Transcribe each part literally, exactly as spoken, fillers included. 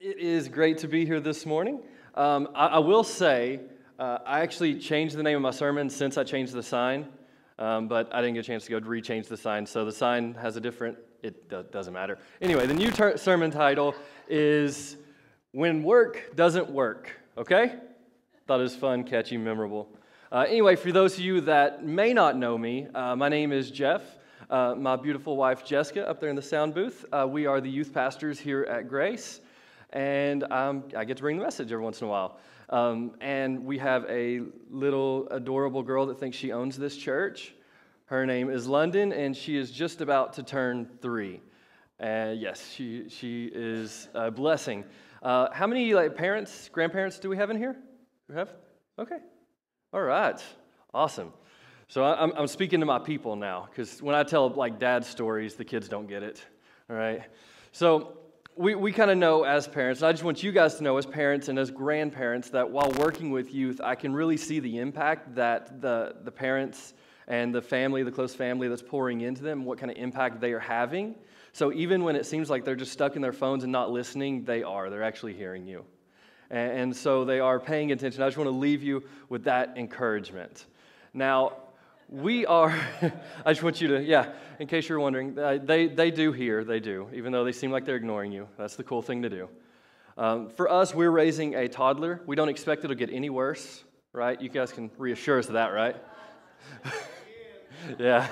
It is great to be here this morning. Um, I, I will say, uh, I actually changed the name of my sermon since I changed the sign, um, but I didn't get a chance to go re-change the sign, so the sign has a different, it do- doesn't matter. Anyway, the new ter- sermon title is When Work Doesn't Work, okay? Thought it was fun, catchy, memorable. Uh, anyway, for those of you that may not know me, uh, my name is Jeff. Uh, my beautiful wife, Jessica, up there in the sound booth. Uh, we are the youth pastors here at Grace. And um, I get to bring the message every once in a while. Um, and we have a little adorable girl that thinks she owns this church. Her name is London, and she is just about to turn three. And uh, yes, she she is a blessing. Uh, how many like parents, grandparents do we have in here? We have? Okay. All right. Awesome. So I'm I'm speaking to my people now, because when I tell like dad stories, the kids don't get it. All right. So. We we kind of know as parents, and I just want you guys to know as parents and as grandparents that while working with youth, I can really see the impact that the, the parents and the family, the close family that's pouring into them, what kind of impact they are having. So even when it seems like they're just stuck in their phones and not listening, they are. They're actually hearing you. And, and so they are paying attention. I just want to leave you with that encouragement. Now, we are, I just want you to, yeah, in case you're wondering, they, they do hear, they do, even though they seem like they're ignoring you. That's the cool thing to do. Um, for us, we're raising a toddler. We don't expect it'll get any worse, right? You guys can reassure us of that, right? Yeah.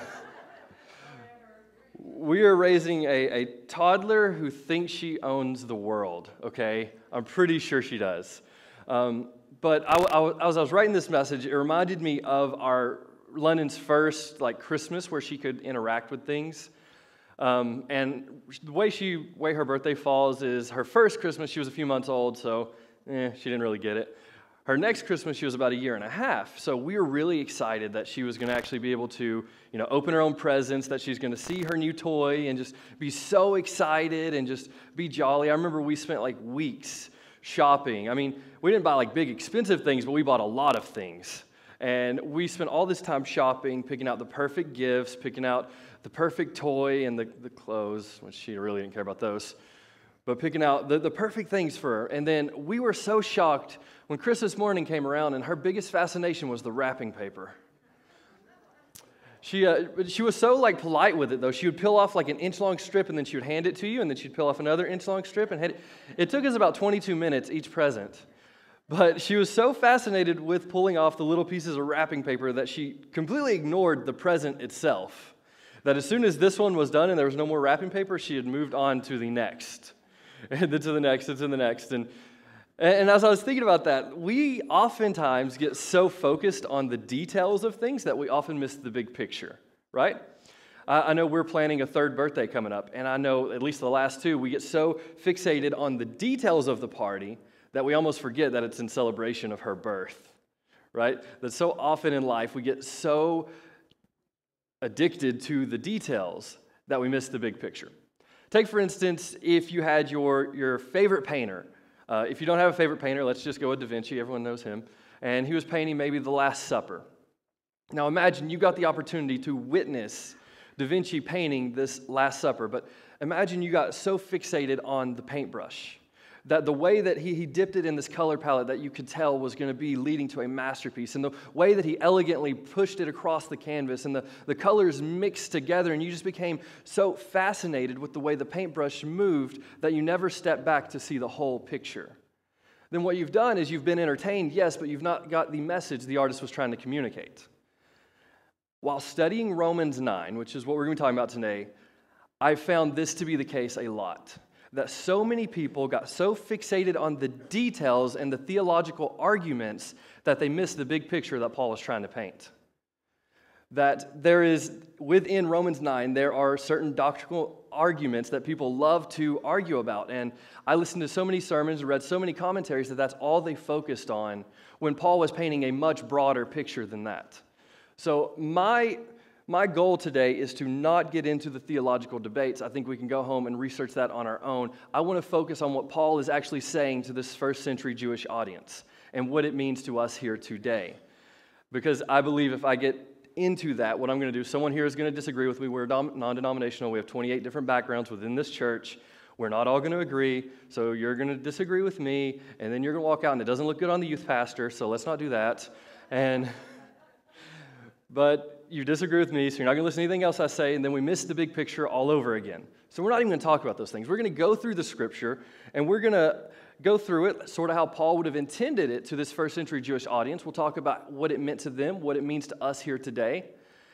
We are raising a, a toddler who thinks she owns the world, okay? I'm pretty sure she does. Um, but I, I, as I was writing this message, it reminded me of our London's first like Christmas where she could interact with things, um, and the way she way her birthday falls is her first Christmas she was a few months old, so eh, she didn't really get it. Her next Christmas she was about a year and a half, so we were really excited that she was going to actually be able to, you know, open her own presents, that she's going to see her new toy and just be so excited and just be jolly. I remember we spent like weeks shopping. I mean, we didn't buy like big expensive things, but we bought a lot of things. And we spent all this time shopping, picking out the perfect gifts, picking out the perfect toy and the, the clothes, which she really didn't care about those, but picking out the, the perfect things for her. And then we were so shocked when Christmas morning came around, and her biggest fascination was the wrapping paper. She uh, she was so like polite with it, though. She would peel off like an inch-long strip, and then she would hand it to you, and then she'd peel off another inch-long strip. And hand it. It took us about twenty-two minutes each present. But she was so fascinated with pulling off the little pieces of wrapping paper that she completely ignored the present itself. That as soon as this one was done and there was no more wrapping paper, she had moved on to the next. And then to the next, and to the next. And, and as I was thinking about that, we oftentimes get so focused on the details of things that we often miss the big picture, right? I know we're planning a third birthday coming up, and I know at least the last two, we get so fixated on the details of the party that we almost forget that it's in celebration of her birth, right? That so often in life we get so addicted to the details that we miss the big picture. Take, for instance, if you had your, your favorite painter. Uh, if you don't have a favorite painter, let's just go with Da Vinci. Everyone knows him. And he was painting maybe The Last Supper. Now imagine you got the opportunity to witness Da Vinci painting this Last Supper, but imagine you got so fixated on the paintbrush, that the way that he, he dipped it in this color palette that you could tell was going to be leading to a masterpiece, and the way that he elegantly pushed it across the canvas, and the, the colors mixed together, and you just became so fascinated with the way the paintbrush moved that you never stepped back to see the whole picture. Then what you've done is you've been entertained, yes, but you've not got the message the artist was trying to communicate. While studying Romans nine, which is what we're going to be talking about today, I found this to be the case a lot. That so many people got so fixated on the details and the theological arguments that they missed the big picture that Paul was trying to paint. That there is, within Romans nine, there are certain doctrinal arguments that people love to argue about. And I listened to so many sermons and read so many commentaries that that's all they focused on when Paul was painting a much broader picture than that. So my... My goal today is to not get into the theological debates. I think we can go home and research that on our own. I want to focus on what Paul is actually saying to this first century Jewish audience and what it means to us here today. Because I believe if I get into that, what I'm going to do, someone here is going to disagree with me. We're non-denominational. We have twenty-eight different backgrounds within this church. We're not all going to agree, so you're going to disagree with me, and then you're going to walk out, and it doesn't look good on the youth pastor, so let's not do that. And but you disagree with me, so you're not going to listen to anything else I say, and then we miss the big picture all over again. So we're not even going to talk about those things. We're going to go through the Scripture, and we're going to go through it sort of how Paul would have intended it to this first century Jewish audience. We'll talk about what it meant to them, what it means to us here today.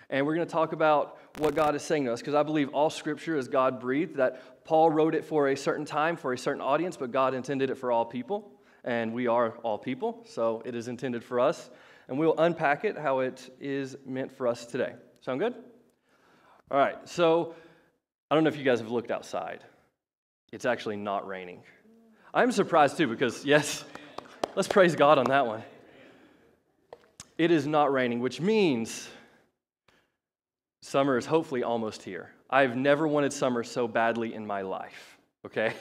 And we're going to talk about what God is saying to us, because I believe all Scripture is God-breathed, that Paul wrote it for a certain time, for a certain audience, but God intended it for all people, and we are all people, so it is intended for us. And we'll unpack it, how it is meant for us today. Sound good? All right, so I don't know if you guys have looked outside. It's actually not raining. I'm surprised, too, because, yes, let's praise God on that one. It is not raining, which means summer is hopefully almost here. I've never wanted summer so badly in my life, okay?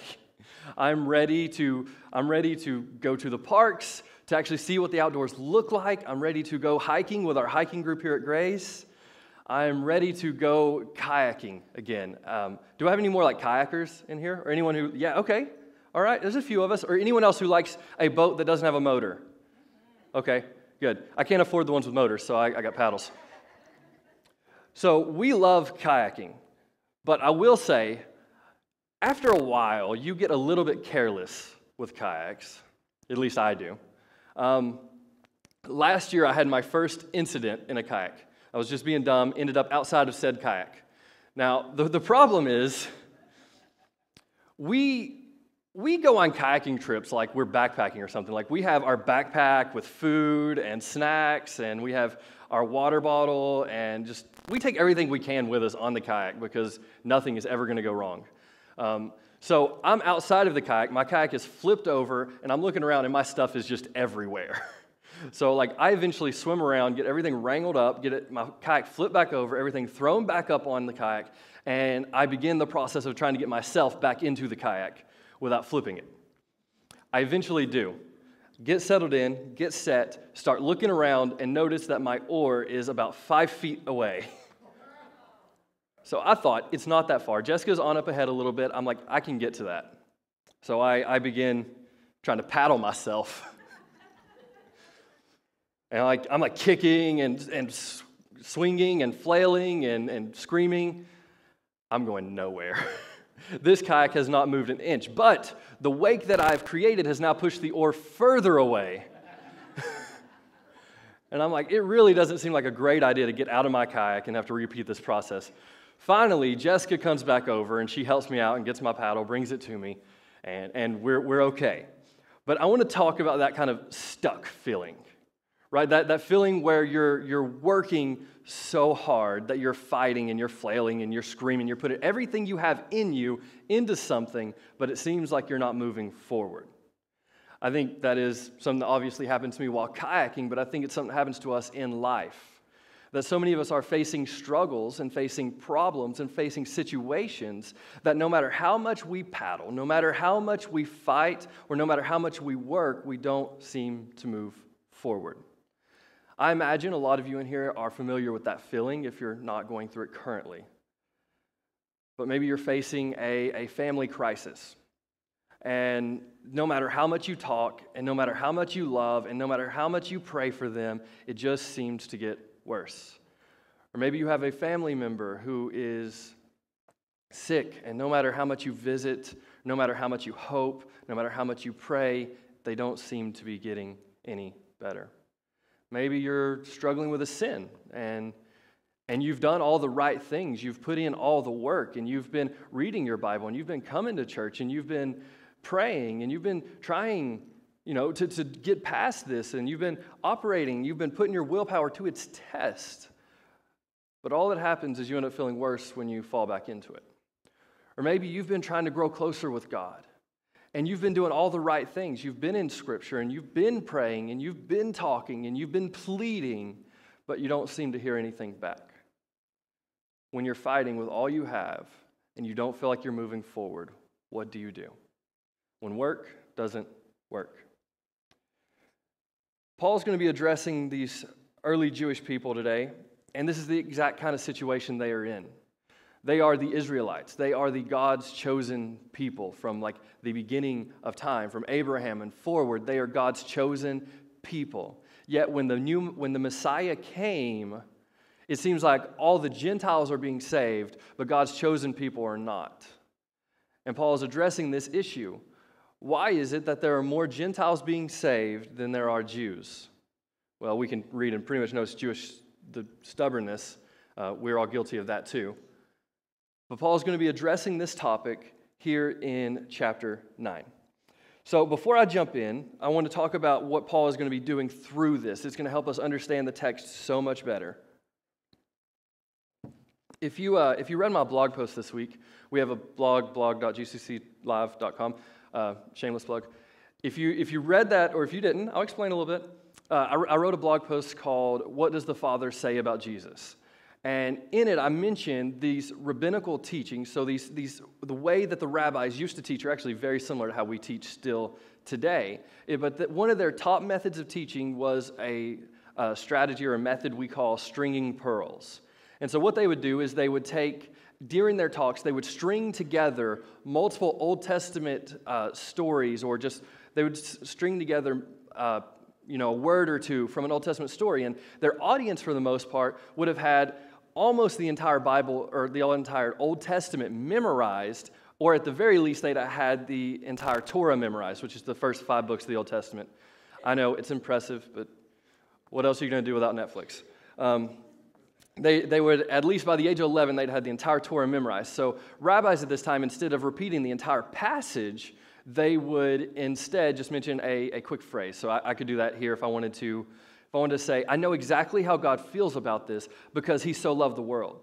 I'm ready to, I'm ready to go to the parks, to actually see what the outdoors look like. I'm ready to go hiking with our hiking group here at Grace. I'm ready to go kayaking again. Um, do I have any more like kayakers in here? Or anyone who, yeah, okay, all right, there's a few of us. Or anyone else who likes a boat that doesn't have a motor? Okay, good. I can't afford the ones with motors, so I, I got paddles. So we love kayaking, but I will say, after a while, you get a little bit careless with kayaks, at least I do. Um, last year, I had my first incident in a kayak. I was just being dumb, ended up outside of said kayak. Now, the, the problem is, we we go on kayaking trips like we're backpacking or something. Like we have our backpack with food and snacks, and we have our water bottle, and just, we take everything we can with us on the kayak because nothing is ever going to go wrong. Um, so I'm outside of the kayak, my kayak is flipped over, and I'm looking around, and my stuff is just everywhere. So like I eventually swim around, get everything wrangled up, get it, my kayak flipped back over, everything thrown back up on the kayak, and I begin the process of trying to get myself back into the kayak without flipping it. I eventually do. Get settled in, get set, start looking around, and notice that my oar is about five feet away. So I thought, it's not that far. Jessica's on up ahead a little bit. I'm like, I can get to that. So I, I begin trying to paddle myself. And I, I'm like kicking and, and swinging and flailing and, and screaming. I'm going nowhere. This kayak has not moved an inch, but the wake that I've created has now pushed the oar further away. And I'm like, it really doesn't seem like a great idea to get out of my kayak and have to repeat this process. Finally, Jessica comes back over, and she helps me out and gets my paddle, brings it to me, and, and we're, we're okay. But I want to talk about that kind of stuck feeling, right? That, that feeling where you're, you're working so hard that you're fighting and you're flailing and you're screaming. You're putting everything you have in you into something, but it seems like you're not moving forward. I think that is something that obviously happened to me while kayaking, but I think it's something that happens to us in life, that so many of us are facing struggles and facing problems and facing situations that no matter how much we paddle, no matter how much we fight, or no matter how much we work, we don't seem to move forward. I imagine a lot of you in here are familiar with that feeling if you're not going through it currently. But maybe you're facing a, a family crisis. And no matter how much you talk, and no matter how much you love, and no matter how much you pray for them, it just seems to get worse. Or maybe you have a family member who is sick, and no matter how much you visit, no matter how much you hope, no matter how much you pray, they don't seem to be getting any better. Maybe you're struggling with a sin, and, and you've done all the right things. You've put in all the work, and you've been reading your Bible, and you've been coming to church, and you've been praying, and you've been trying, you know, to, to get past this, and you've been operating. You've been putting your willpower to its test. But all that happens is you end up feeling worse when you fall back into it. Or maybe you've been trying to grow closer with God. And you've been doing all the right things. You've been in Scripture, and you've been praying, and you've been talking, and you've been pleading, but you don't seem to hear anything back. When you're fighting with all you have, and you don't feel like you're moving forward, what do you do? When work doesn't work. Paul's going to be addressing these early Jewish people today, and this is the exact kind of situation they are in. They are the Israelites. They are the God's chosen people from like the beginning of time, from Abraham and forward. They are God's chosen people. Yet when the new, when the Messiah came, it seems like all the Gentiles are being saved, but God's chosen people are not. And Paul is addressing this issue. Why is it that there are more Gentiles being saved than there are Jews? Well, we can read and pretty much notice Jewish the stubbornness. Uh, we're all guilty of that too. But Paul's going to be addressing this topic here in chapter nine. So before I jump in, I want to talk about what Paul is going to be doing through this. It's going to help us understand the text so much better. If you uh, if you read my blog post this week, we have a blog, blog dot g c c live dot com, uh, shameless plug. If you if you read that, or if you didn't, I'll explain a little bit. Uh, I, I wrote a blog post called, "What Does the Father Say About Jesus?" And in it, I mentioned these rabbinical teachings. So these, these, the way that the rabbis used to teach are actually very similar to how we teach still today. It, but the, one of their top methods of teaching was a, a strategy or a method we call stringing pearls. And so what they would do is they would take, during their talks, they would string together multiple Old Testament uh, stories, or just, they would string together uh, you know, a word or two from an Old Testament story. And their audience, for the most part, would have had almost the entire Bible or the entire Old Testament memorized, or at the very least, they'd had the entire Torah memorized, which is the first five books of the Old Testament. I know, it's impressive, but what else are you going to do without Netflix? Um, they, they would, at least by the age of eleven, they'd had the entire Torah memorized. So rabbis at this time, instead of repeating the entire passage, they would instead just mention a, a quick phrase. So I, I could do that here if I wanted to. If I wanted to say, I know exactly how God feels about this because he so loved the world.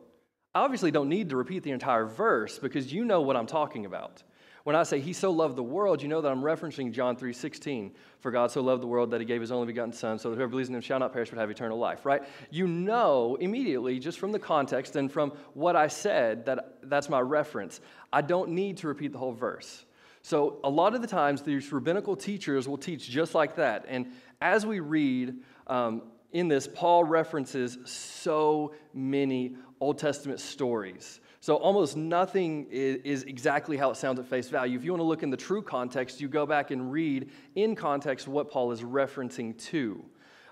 I obviously don't need to repeat the entire verse because you know what I'm talking about. When I say he so loved the world, you know that I'm referencing John three sixteen. For God so loved the world that he gave his only begotten son so that whoever believes in him shall not perish but have eternal life, right? You know immediately just from the context and from what I said that that's my reference. I don't need to repeat the whole verse. So a lot of the times these rabbinical teachers will teach just like that. And as we read Um, in this, Paul references so many Old Testament stories. So almost nothing is, is exactly how it sounds at face value. If you want to look in the true context, you go back and read in context what Paul is referencing to.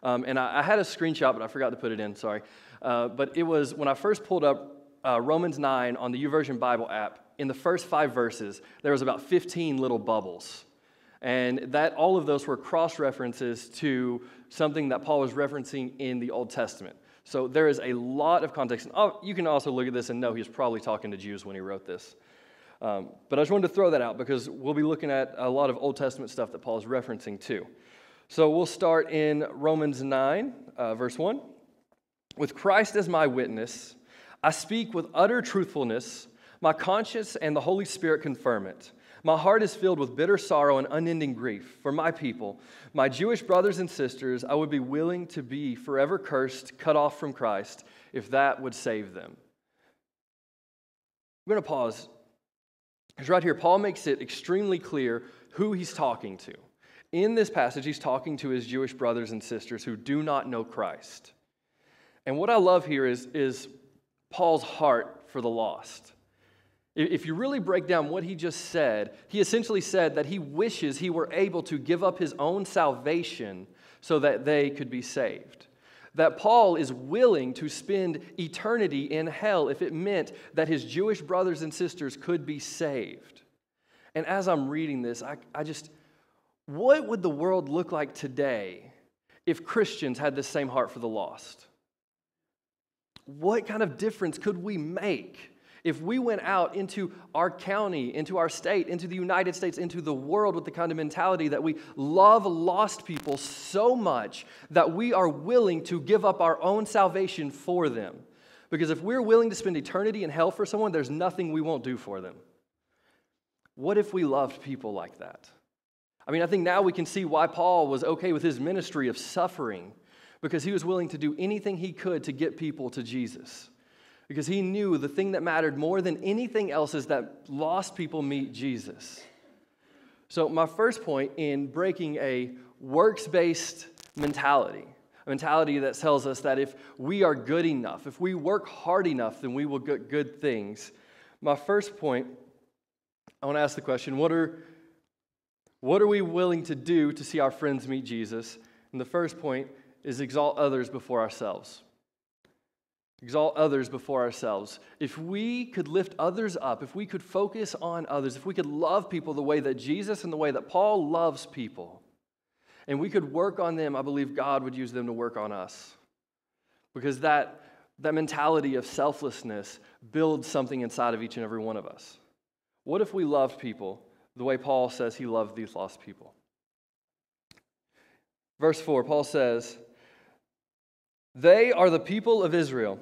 Um, and I, I had a screenshot, but I forgot to put it in, sorry. Uh, but it was when I first pulled up uh, Romans nine on the YouVersion Bible app, in the first five verses, there was about fifteen little bubbles. And that all of those were cross-references to something that Paul was referencing in the Old Testament. So there is a lot of context. Oh, you can also look at this and know he was probably talking to Jews when he wrote this. Um, but I just wanted to throw that out because we'll be looking at a lot of Old Testament stuff that Paul is referencing too. So we'll start in Romans nine, uh, verse one. With Christ as my witness, I speak with utter truthfulness. My conscience and the Holy Spirit confirm it. My heart is filled with bitter sorrow and unending grief for my people, my Jewish brothers and sisters. I would be willing to be forever cursed, cut off from Christ, if that would save them. We're going to pause, because right here, Paul makes it extremely clear who he's talking to. In this passage, he's talking to his Jewish brothers and sisters who do not know Christ. And what I love here is, is Paul's heart for the lost. If you really break down what he just said, he essentially said that he wishes he were able to give up his own salvation so that they could be saved. That Paul is willing to spend eternity in hell if it meant that his Jewish brothers and sisters could be saved. And as I'm reading this, I, I just, what would the world look like today if Christians had the same heart for the lost? What kind of difference could we make if we went out into our county, into our state, into the United States, into the world with the kind of mentality that we love lost people so much that we are willing to give up our own salvation for them? Because if we're willing to spend eternity in hell for someone, there's nothing we won't do for them. What if we loved people like that? I mean, I think now we can see why Paul was okay with his ministry of suffering, because he was willing to do anything he could to get people to Jesus. Because he knew the thing that mattered more than anything else is that lost people meet Jesus. So my first point in breaking a works-based mentality, a mentality that tells us that if we are good enough, if we work hard enough, then we will get good things. My first point, I want to ask the question, what are, what are we willing to do to see our friends meet Jesus? And the first point is exalt others before ourselves. Exalt others before ourselves. If we could lift others up, if we could focus on others, if we could love people the way that Jesus and the way that Paul loves people, and we could work on them, I believe God would use them to work on us. Because that, that mentality of selflessness builds something inside of each and every one of us. What if we loved people the way Paul says he loved these lost people? Verse four, Paul says, "They are the people of Israel,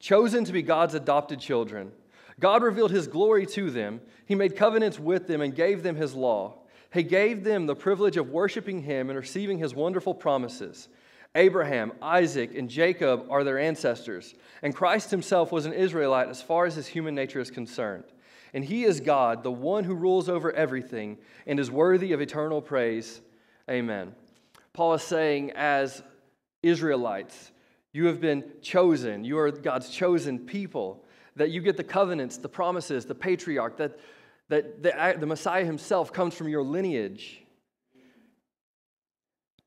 chosen to be God's adopted children. God revealed his glory to them. He made covenants with them and gave them his law. He gave them the privilege of worshiping him and receiving his wonderful promises. Abraham, Isaac, and Jacob are their ancestors, and Christ himself was an Israelite as far as his human nature is concerned. And he is God, the one who rules over everything and is worthy of eternal praise. Amen." Paul is saying, as Israelites, you have been chosen. You are God's chosen people. That you get the covenants, the promises, the patriarch, that, that the, the Messiah himself comes from your lineage.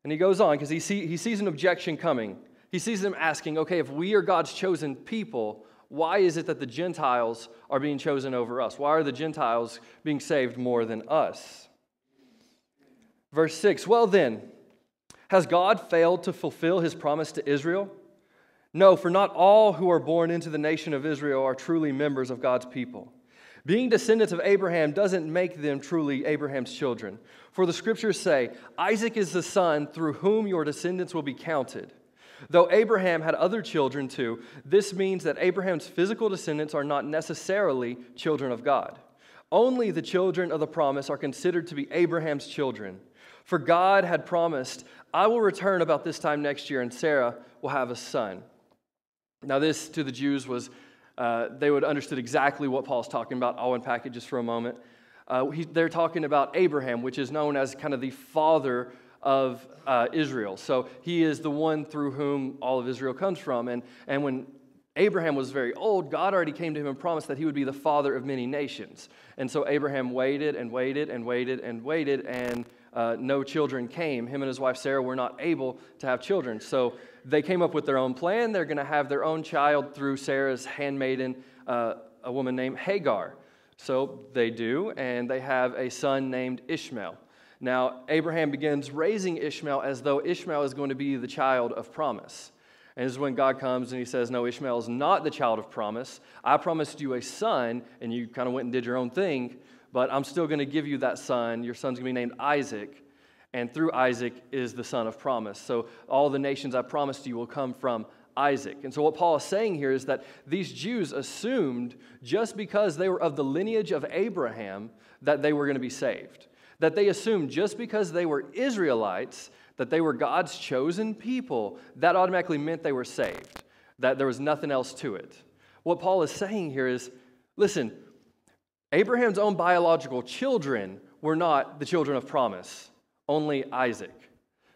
And he goes on, because he, see, he sees an objection coming. He sees them asking, okay, if we are God's chosen people, why is it that the Gentiles are being chosen over us? Why are the Gentiles being saved more than us? Verse six, "Well then, has God failed to fulfill his promise to Israel? No, for not all who are born into the nation of Israel are truly members of God's people. Being descendants of Abraham doesn't make them truly Abraham's children. For the scriptures say, 'Isaac is the son through whom your descendants will be counted.' Though Abraham had other children too, this means that Abraham's physical descendants are not necessarily children of God. Only the children of the promise are considered to be Abraham's children. For God had promised, 'I will return about this time next year, and Sarah will have a son.'" Now this, to the Jews, was, uh, they would have understood exactly what Paul's talking about. I'll unpack it just for a moment. Uh, he, they're talking about Abraham, which is known as kind of the father of uh, Israel. So he is the one through whom all of Israel comes from. And, and when Abraham was very old, God already came to him and promised that he would be the father of many nations. And so Abraham waited and waited and waited and waited, and uh, no children came. Him and his wife Sarah were not able to have children. So they came up with their own plan. They're going to have their own child through Sarah's handmaiden, uh, a woman named Hagar. So they do, and they have a son named Ishmael. Now, Abraham begins raising Ishmael as though Ishmael is going to be the child of promise. And this is when God comes and he says, no, Ishmael is not the child of promise. I promised you a son, and you kind of went and did your own thing, but I'm still going to give you that son. Your son's going to be named Isaac, and through Isaac is the son of promise. So all the nations I promised you will come from Isaac. And so what Paul is saying here is that these Jews assumed just because they were of the lineage of Abraham that they were going to be saved. That they assumed just because they were Israelites that they were God's chosen people, that automatically meant they were saved, that there was nothing else to it. What Paul is saying here is, listen, Abraham's own biological children were not the children of promise, only Isaac.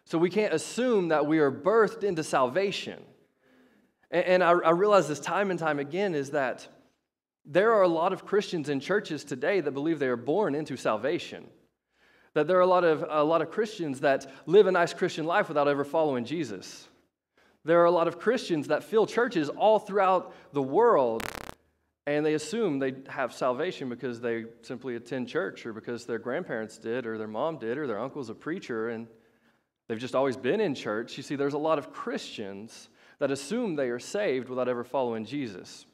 So we can't assume that we are birthed into salvation. And I realize this time and time again is that there are a lot of Christians in churches today that believe they are born into salvation. That there are a lot of a lot of Christians that live a nice Christian life without ever following Jesus. There are a lot of Christians that fill churches all throughout the world, and they assume they have salvation because they simply attend church, or because their grandparents did, or their mom did, or their uncle's a preacher, and they've just always been in church. You see, there's a lot of Christians that assume they are saved without ever following Jesus.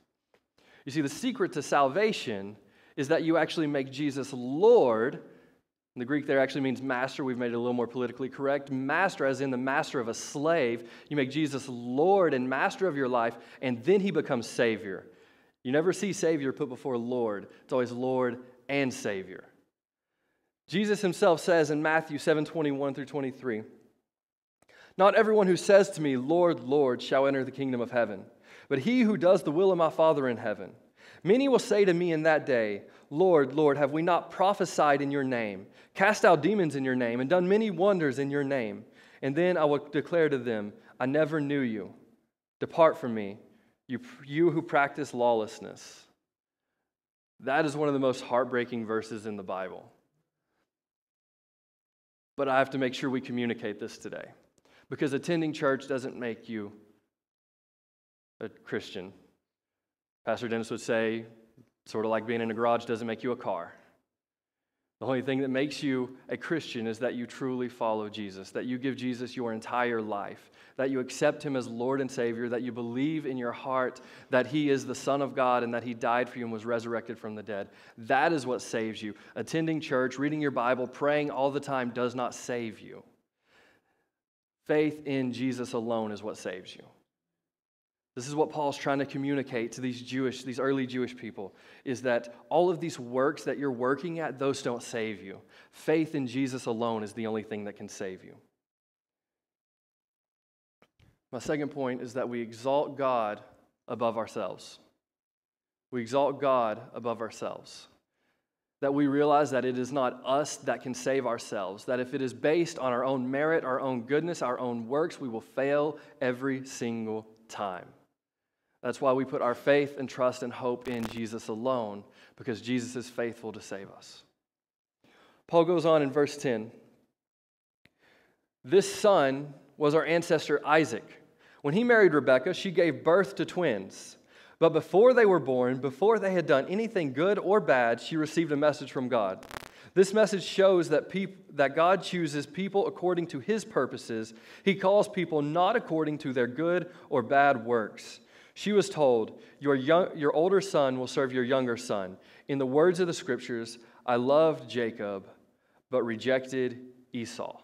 You see, the secret to salvation is that you actually make Jesus Lord. In the Greek there actually means master. We've made it a little more politically correct. Master as in the master of a slave. You make Jesus Lord and master of your life, and then he becomes Savior. You never see Savior put before Lord. It's always Lord and Savior. Jesus himself says in Matthew seven twenty-one through twenty-three, "Not everyone who says to me, 'Lord, Lord,' shall enter the kingdom of heaven, but he who does the will of my Father in heaven. Many will say to me in that day, 'Lord, Lord, have we not prophesied in your name, cast out demons in your name, and done many wonders in your name?' And then I will declare to them, I never knew you. Depart from me, you, you who practice lawlessness. That is one of the most heartbreaking verses in the Bible. But I have to make sure we communicate this today, because attending church doesn't make you a Christian. Pastor Dennis would say, sort of like being in a garage doesn't make you a car. The only thing that makes you a Christian is that you truly follow Jesus, that you give Jesus your entire life, that you accept him as Lord and Savior, that you believe in your heart that he is the Son of God and that he died for you and was resurrected from the dead. That is what saves you. Attending church, reading your Bible, praying all the time does not save you. Faith in Jesus alone is what saves you. This is what Paul's trying to communicate to these Jewish, these early Jewish people, is that all of these works that you're working at, those don't save you. Faith in Jesus alone is the only thing that can save you. My second point is that we exalt God above ourselves. We exalt God above ourselves. That we realize that it is not us that can save ourselves, that if it is based on our own merit, our own goodness, our own works, we will fail every single time. That's why we put our faith and trust and hope in Jesus alone, because Jesus is faithful to save us. Paul goes on in verse ten. This son was our ancestor Isaac. When he married Rebekah, she gave birth to twins. But before they were born, before they had done anything good or bad, she received a message from God. This message shows that, peop- that God chooses people according to his purposes. He calls people not according to their good or bad works. She was told, your, young- your older son will serve your younger son. In the words of the scriptures, I loved Jacob, but rejected Esau.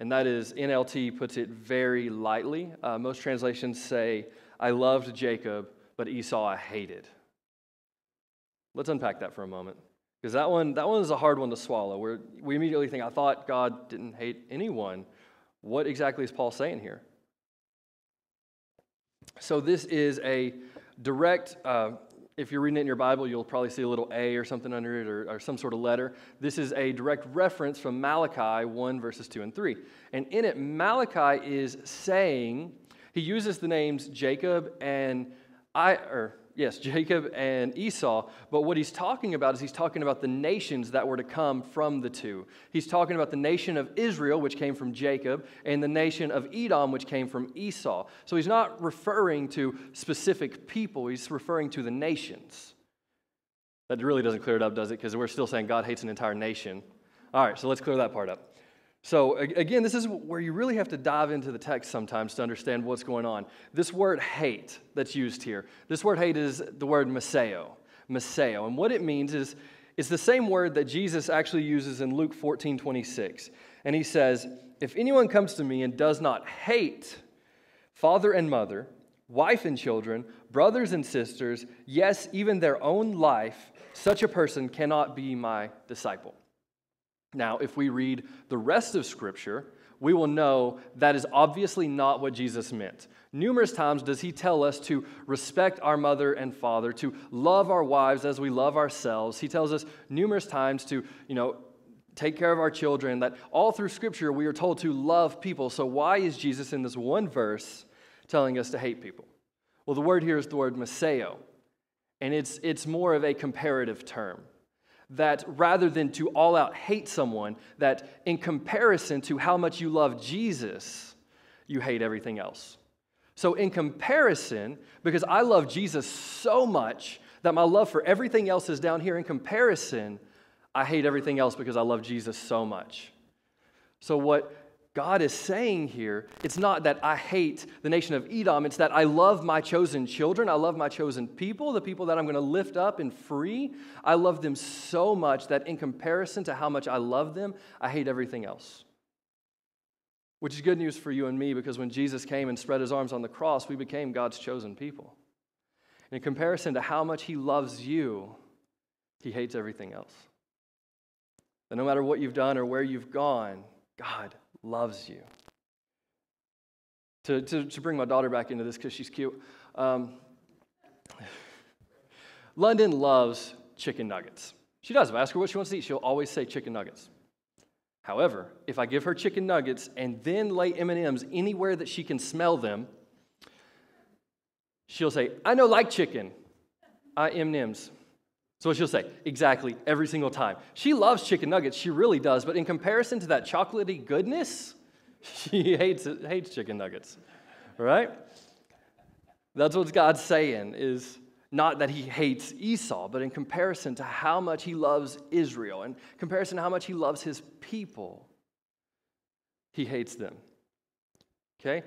And that is, N L T puts it very lightly. Uh, most translations say, I loved Jacob, but Esau I hated. Let's unpack that for a moment. Because that one, that one is a hard one to swallow, where we immediately think, I thought God didn't hate anyone. What exactly is Paul saying here? So this is a direct, uh, if you're reading it in your Bible, you'll probably see a little A or something under it, or, or some sort of letter. This is a direct reference from Malachi one, verses two and three. And in it, Malachi is saying, he uses the names Jacob and I, or Yes, Jacob and Esau, but what he's talking about is he's talking about the nations that were to come from the two. He's talking about the nation of Israel, which came from Jacob, and the nation of Edom, which came from Esau. So he's not referring to specific people, he's referring to the nations. That really doesn't clear it up, does it? Because we're still saying God hates an entire nation. All right, so let's clear that part up. So again, this is where you really have to dive into the text sometimes to understand what's going on. This word hate that's used here, this word hate is the word miseo, miseo. And what it means is, it's the same word that Jesus actually uses in Luke fourteen twenty-six. And he says, if anyone comes to me and does not hate father and mother, wife and children, brothers and sisters, yes, even their own life, such a person cannot be my disciple. Now, if we read the rest of Scripture, we will know that is obviously not what Jesus meant. Numerous times does he tell us to respect our mother and father, to love our wives as we love ourselves. He tells us numerous times to, you know, take care of our children, that all through Scripture we are told to love people. So why is Jesus in this one verse telling us to hate people? Well, the word here is the word miseo, and it's, it's more of a comparative term. That rather than to all-out hate someone, that in comparison to how much you love Jesus, you hate everything else. So in comparison, because I love Jesus so much that my love for everything else is down here, in comparison, I hate everything else because I love Jesus so much. So what God is saying here, it's not that I hate the nation of Edom, it's that I love my chosen children, I love my chosen people, the people that I'm going to lift up and free. I love them so much that in comparison to how much I love them, I hate everything else. Which is good news for you and me, because when Jesus came and spread his arms on the cross, we became God's chosen people. And in comparison to how much he loves you, he hates everything else. And no matter what you've done or where you've gone, God loves you. To, to, to bring my daughter back into this because she's cute, um, London loves chicken nuggets. She does. If I ask her what she wants to eat, she'll always say chicken nuggets. However, if I give her chicken nuggets and then lay M and M's anywhere that she can smell them, she'll say, I no like chicken, I M and M's. So she'll say, exactly, every single time. She loves chicken nuggets, she really does, but in comparison to that chocolatey goodness, she hates hates chicken nuggets, right? That's what God's saying, is not that he hates Esau, but in comparison to how much he loves Israel, in comparison to how much he loves his people, he hates them, okay?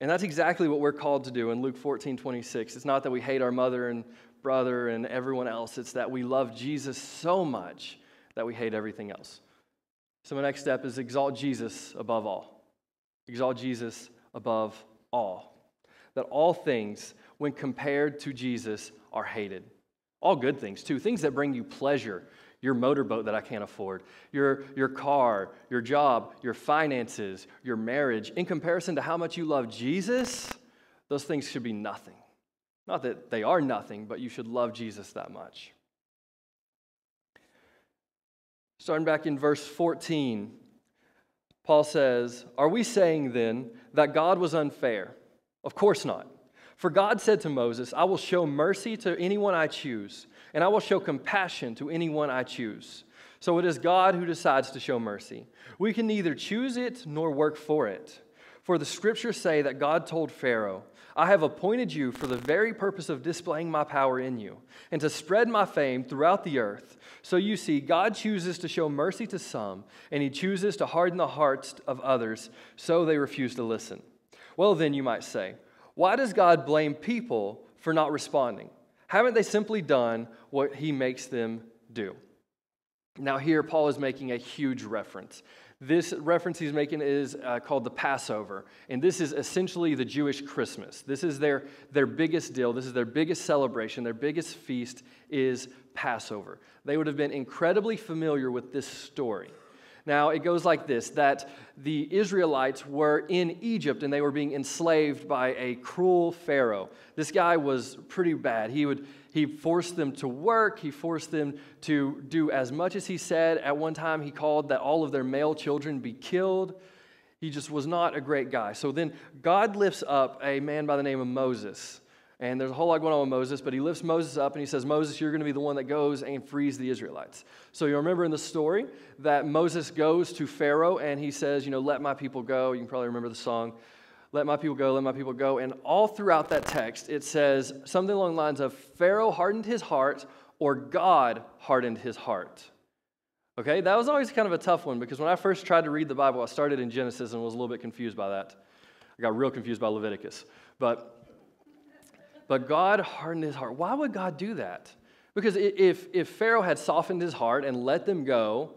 And that's exactly what we're called to do in Luke fourteen twenty-six. It's not that we hate our mother and brother and everyone else. It's that we love Jesus so much that we hate everything else. So my next step is exalt Jesus above all. Exalt Jesus above all. That all things, when compared to Jesus, are hated. All good things, too. Things that bring you pleasure. Your motorboat that I can't afford. Your, your car, your job, your finances, your marriage. In comparison to how much you love Jesus, those things should be nothing. Not that they are nothing, but you should love Jesus that much. Starting back in verse fourteen, Paul says, are we saying then that God was unfair? Of course not. For God said to Moses, I will show mercy to anyone I choose, and I will show compassion to anyone I choose. So it is God who decides to show mercy. We can neither choose it nor work for it. For the scriptures say that God told Pharaoh, I have appointed you for the very purpose of displaying my power in you, and to spread my fame throughout the earth. So you see, God chooses to show mercy to some, and he chooses to harden the hearts of others, so they refuse to listen. Well then, you might say, why does God blame people for not responding? Haven't they simply done what he makes them do? Now here, Paul is making a huge reference. This reference he's making is uh, called the Passover, and this is essentially the Jewish Christmas. This is their, their biggest deal. This is their biggest celebration. Their biggest feast is Passover. They would have been incredibly familiar with this story. Now, it goes like this, that the Israelites were in Egypt, and they were being enslaved by a cruel Pharaoh. This guy was pretty bad. He would he forced them to work. He forced them to do as much as he said. At one time, he called that all of their male children be killed. He just was not a great guy. So then God lifts up a man by the name of Moses. And there's a whole lot going on with Moses, but he lifts Moses up and he says, Moses, you're going to be the one that goes and frees the Israelites. So you remember in the story that Moses goes to Pharaoh and he says, you know, let my people go. You can probably remember the song, let my people go, let my people go. And all throughout that text, it says something along the lines of Pharaoh hardened his heart or God hardened his heart. Okay, that was always kind of a tough one because when I first tried to read the Bible, I started in Genesis and was a little bit confused by that. I got real confused by Leviticus, but... But God hardened his heart. Why would God do that? Because if, if Pharaoh had softened his heart and let them go,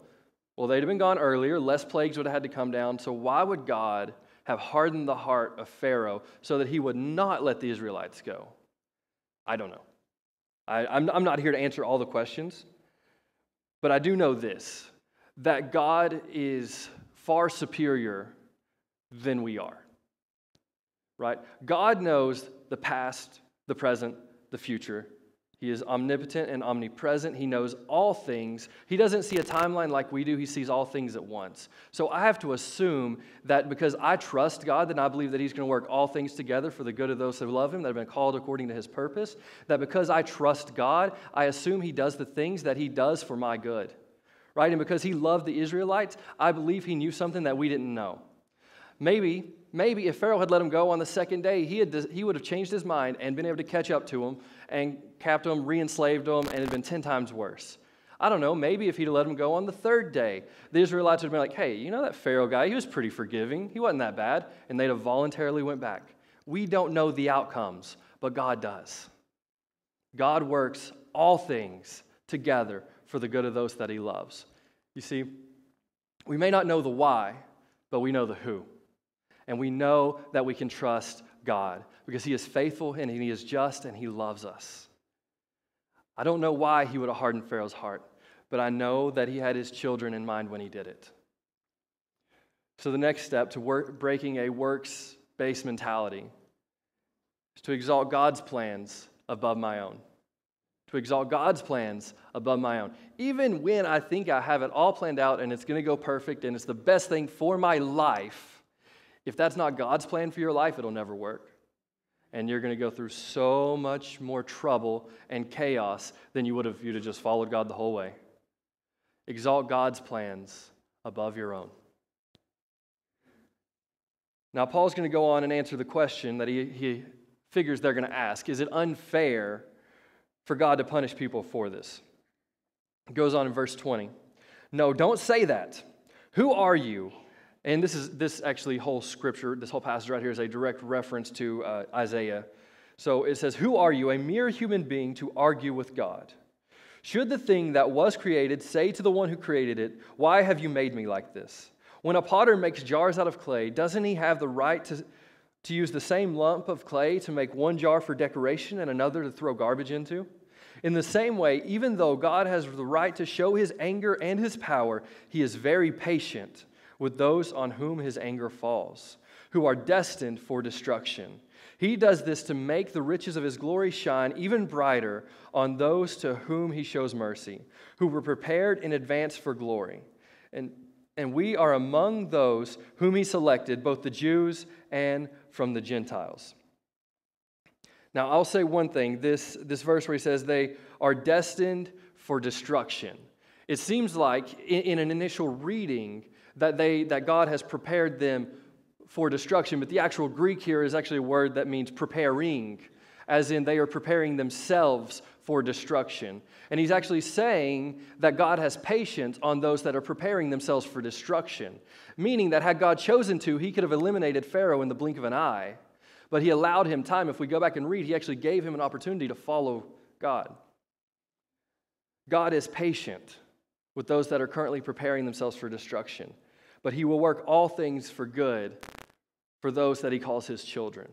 well, they'd have been gone earlier. Less plagues would have had to come down. So why would God have hardened the heart of Pharaoh so that he would not let the Israelites go? I don't know. I, I'm, I'm not here to answer all the questions. But I do know this, that God is far superior than we are. Right? God knows the past, the present, the future. He is omnipotent and omnipresent. He knows all things. He doesn't see a timeline like we do. He sees all things at once. So I have to assume that because I trust God, then I believe that he's going to work all things together for the good of those who love him, that have been called according to his purpose, that because I trust God, I assume he does the things that he does for my good, right? And because he loved the Israelites, I believe he knew something that we didn't know. Maybe... Maybe if Pharaoh had let him go on the second day, he, had, he would have changed his mind and been able to catch up to him and capped him, re-enslaved him, and it had been ten times worse. I don't know, maybe if he'd let him go on the third day, the Israelites would have been like, hey, you know that Pharaoh guy, he was pretty forgiving. He wasn't that bad. And they'd have voluntarily went back. We don't know the outcomes, but God does. God works all things together for the good of those that he loves. You see, we may not know the why, but we know the who. And we know that we can trust God because he is faithful and he is just and he loves us. I don't know why he would have hardened Pharaoh's heart, but I know that he had his children in mind when he did it. So the next step to work, breaking a works-based mentality is to exalt God's plans above my own. to exalt God's plans above my own. Even when I think I have it all planned out and it's going to go perfect and it's the best thing for my life, if that's not God's plan for your life, it'll never work. And you're going to go through so much more trouble and chaos than you would if you'd have just followed God the whole way. Exalt God's plans above your own. Now, Paul's going to go on and answer the question that he, he figures they're going to ask. Is it unfair for God to punish people for this? It goes on in verse twenty. No, don't say that. Who are you? And this is this actually whole scripture, this whole passage right here is a direct reference to uh, Isaiah. So it says, who are you, a mere human being, to argue with God? Should the thing that was created say to the one who created it, why have you made me like this? When a potter makes jars out of clay, doesn't he have the right to, to use the same lump of clay to make one jar for decoration and another to throw garbage into? In the same way, even though God has the right to show his anger and his power, he is very patient with those on whom his anger falls, who are destined for destruction. He does this to make the riches of his glory shine even brighter on those to whom he shows mercy, who were prepared in advance for glory. And And we are among those whom he selected, both the Jews and from the Gentiles. Now, I'll say one thing. This, this verse where he says they are destined for destruction. It seems like in, in an initial reading that, they, that God has prepared them for destruction. But the actual Greek here is actually a word that means preparing, as in they are preparing themselves for destruction. And he's actually saying that God has patience on those that are preparing themselves for destruction, meaning that had God chosen to, he could have eliminated Pharaoh in the blink of an eye, but he allowed him time. If we go back and read, he actually gave him an opportunity to follow God. God is patient with those that are currently preparing themselves for destruction, but he will work all things for good for those that he calls his children.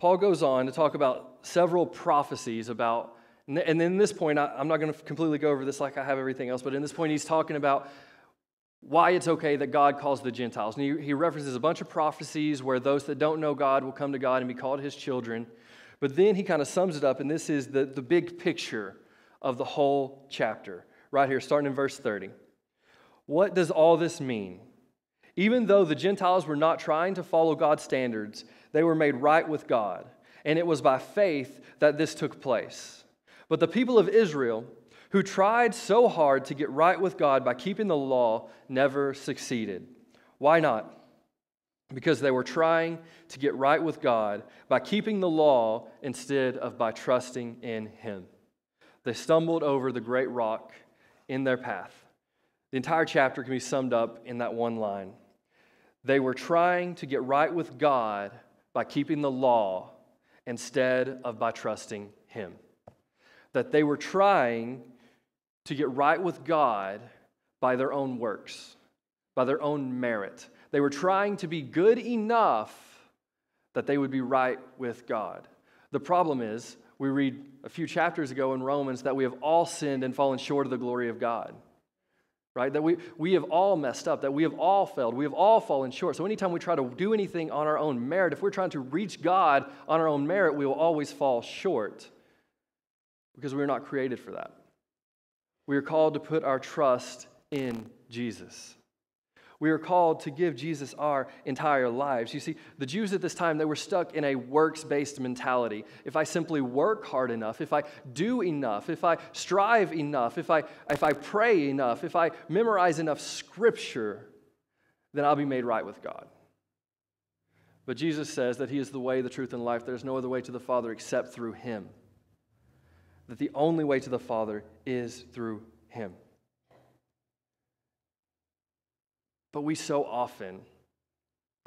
Paul goes on to talk about several prophecies about, and in this point, I, I'm not going to completely go over this like I have everything else, but in this point, he's talking about why it's okay that God calls the Gentiles. And he, he references a bunch of prophecies where those that don't know God will come to God and be called his children. But then he kind of sums it up, and this is the, the big picture of the whole chapter, right here, starting in verse thirty. What does all this mean? Even though the Gentiles were not trying to follow God's standards, they were made right with God, and it was by faith that this took place. But the people of Israel, who tried so hard to get right with God by keeping the law, never succeeded. Why not? Because they were trying to get right with God by keeping the law instead of by trusting in him. They stumbled over the great rock in their path. The entire chapter can be summed up in that one line. They were trying to get right with God by keeping the law instead of by trusting him. That they were trying to get right with God by their own works, by their own merit. They were trying to be good enough that they would be right with God. The problem is, we read a few chapters ago in Romans that we have all sinned and fallen short of the glory of God. Right? That we, we have all messed up, that we have all failed, we have all fallen short. So anytime we try to do anything on our own merit, if we're trying to reach God on our own merit, we will always fall short because we are not created for that. We are called to put our trust in Jesus. We are called to give Jesus our entire lives. You see, the Jews at this time, they were stuck in a works-based mentality. If I simply work hard enough, if I do enough, if I strive enough, if I, if I pray enough, if I memorize enough scripture, then I'll be made right with God. But Jesus says that he is the way, the truth, and life. There's no other way to the Father except through him. That the only way to the Father is through him. But we so often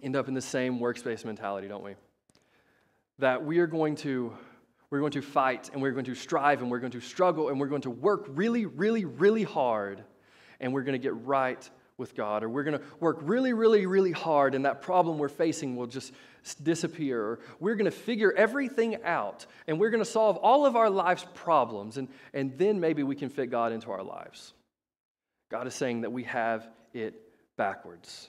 end up in the same workspace mentality, don't we? That we are going to, we're going to fight, and we're going to strive, and we're going to struggle, and we're going to work really, really, really hard, and we're going to get right with God, or we're going to work really, really, really hard, and that problem we're facing will just disappear, or we're going to figure everything out, and we're going to solve all of our life's problems, and, and then maybe we can fit God into our lives. God is saying that we have it backwards.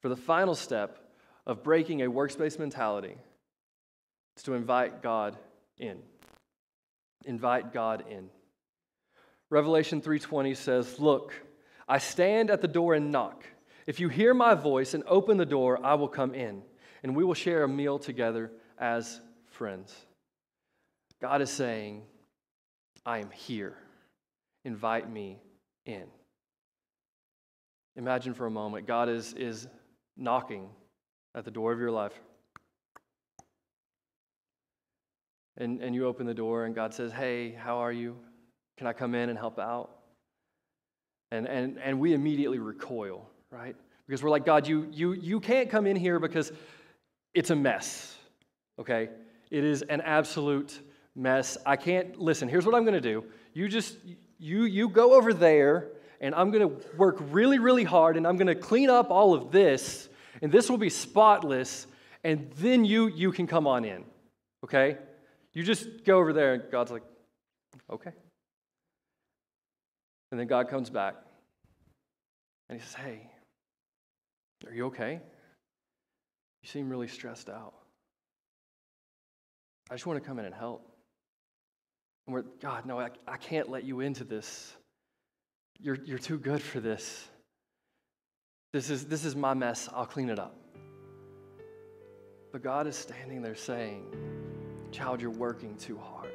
For the final step of breaking a works-based mentality It's to invite God in. Invite God in. Revelation three twenty says, "Look, I stand at the door and knock. If you hear my voice and open the door, I will come in, and we will share a meal together as friends." God is saying, I am here. Invite me in. Imagine for a moment, God is, is knocking at the door of your life. And, and you open the door, and God says, "Hey, how are you? Can I come in and help out?" And and and we immediately recoil, right? Because we're like, "God, you you you can't come in here because it's a mess, okay? It is an absolute mess. I can't, listen, here's what I'm going to do. You just, you you go over there, and I'm going to work really, really hard, and I'm going to clean up all of this, and this will be spotless, and then you you can come on in, okay? You just go over there," and God's like, "Okay." And then God comes back, and he says, "Hey, are you okay? You seem really stressed out. I just want to come in and help." And we're, "God, no, I, I can't let you into this. You're, you're too good for this. This is, this is my mess. I'll clean it up." But God is standing there saying, "Child, you're working too hard.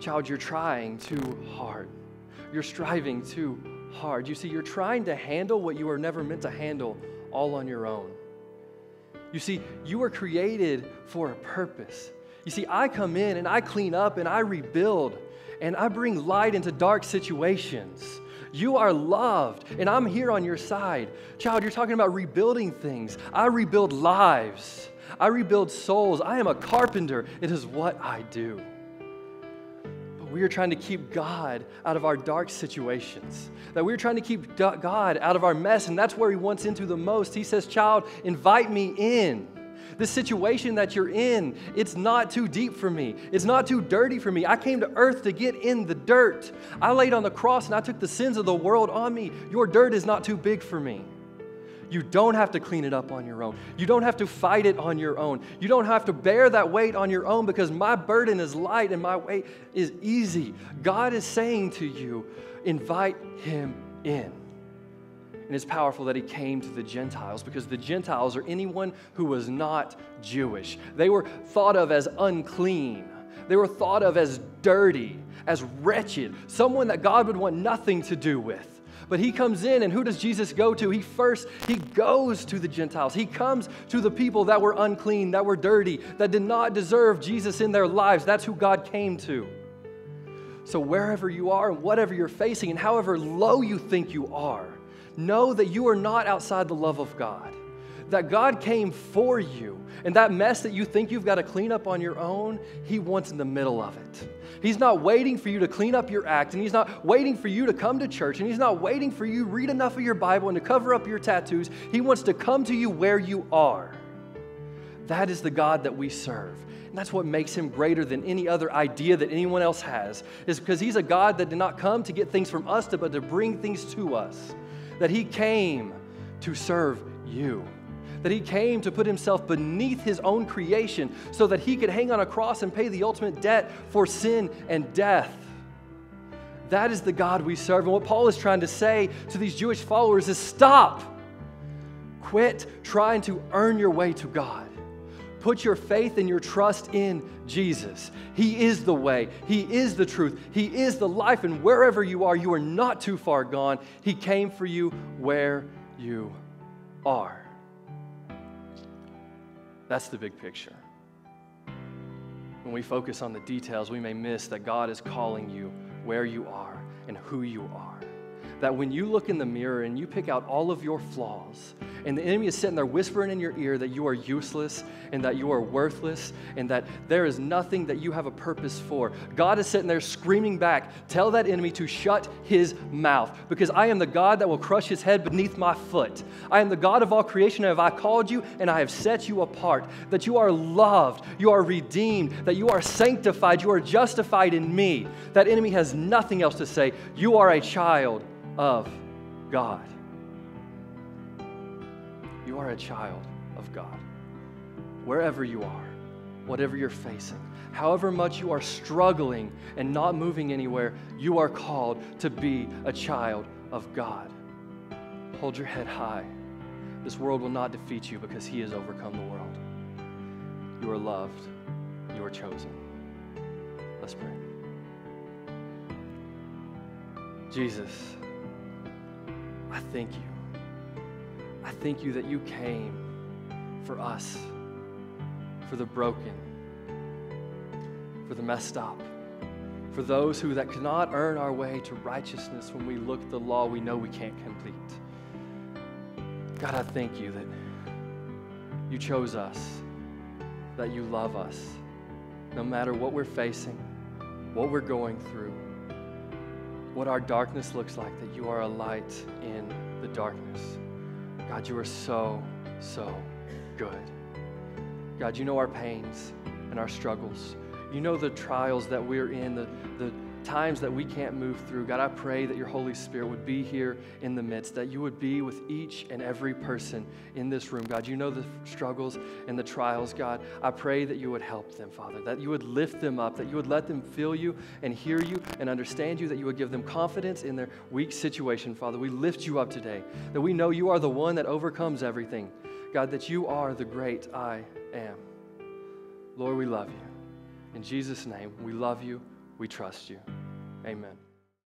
Child, you're trying too hard. You're striving too hard. You see, you're trying to handle what you were never meant to handle all on your own. You see, you were created for a purpose. You see, I come in and I clean up and I rebuild and I bring light into dark situations. You are loved and I'm here on your side. Child, you're talking about rebuilding things. I rebuild lives. I rebuild souls. I am a carpenter. It is what I do." We are trying to keep God out of our dark situations. That we are trying to keep God out of our mess, and that's where he wants into the most. He says, "Child, invite me in. This situation that you're in, it's not too deep for me. It's not too dirty for me. I came to earth to get in the dirt. I laid on the cross and I took the sins of the world on me. Your dirt is not too big for me. You don't have to clean it up on your own. You don't have to fight it on your own. You don't have to bear that weight on your own because my burden is light and my weight is easy." God is saying to you, invite him in. And it's powerful that he came to the Gentiles because the Gentiles are anyone who was not Jewish. They were thought of as unclean. They were thought of as dirty, as wretched, someone that God would want nothing to do with. But he comes in, and who does Jesus go to? He first, he goes to the Gentiles. He comes to the people that were unclean, that were dirty, that did not deserve Jesus in their lives. That's who God came to. So wherever you are and whatever you're facing and however low you think you are, know that you are not outside the love of God, that God came for you. And that mess that you think you've got to clean up on your own, he wants in the middle of it. He's not waiting for you to clean up your act, and he's not waiting for you to come to church, and he's not waiting for you to read enough of your Bible and to cover up your tattoos. He wants to come to you where you are. That is the God that we serve. And that's what makes him greater than any other idea that anyone else has, is because he's a God that did not come to get things from us, but to bring things to us, that he came to serve you. That he came to put himself beneath his own creation so that he could hang on a cross and pay the ultimate debt for sin and death. That is the God we serve. And what Paul is trying to say to these Jewish followers is stop. Quit trying to earn your way to God. Put your faith and your trust in Jesus. He is the way. He is the truth. He is the life. And wherever you are, you are not too far gone. He came for you where you are. That's the big picture. When we focus on the details, we may miss that God is calling you where you are and who you are. That when you look in the mirror and you pick out all of your flaws, and the enemy is sitting there whispering in your ear that you are useless and that you are worthless and that there is nothing that you have a purpose for, God is sitting there screaming back, "Tell that enemy to shut his mouth, because I am the God that will crush his head beneath my foot. I am the God of all creation, and have I called you, and I have set you apart, that you are loved, you are redeemed, that you are sanctified, you are justified in me." That enemy has nothing else to say. You are a child of God. You are a child of God. Wherever you are, whatever you're facing, however much you are struggling and not moving anywhere, you are called to be a child of God. Hold your head high. This world will not defeat you because He has overcome the world. You are loved. You are chosen. Let's pray. Jesus, I thank you. I thank you that you came for us, for the broken, for the messed up, for those who that cannot earn our way to righteousness when we look at the law we know we can't complete. God, I thank you that you chose us, that you love us, no matter what we're facing, what we're going through, what our darkness looks like, that you are a light in the darkness. God, you are so, so good. God, you know our pains and our struggles. You know the trials that we're in, the, the times that we can't move through. God, I pray that your Holy Spirit would be here in the midst, that you would be with each and every person in this room. God, you know the struggles and the trials, God. I pray that you would help them, Father, that you would lift them up, that you would let them feel you and hear you and understand you, that you would give them confidence in their weak situation, Father. We lift you up today, that we know you are the one that overcomes everything. God, that you are the great I am. Lord, we love you. In Jesus' name, we love you. We trust you. Amen.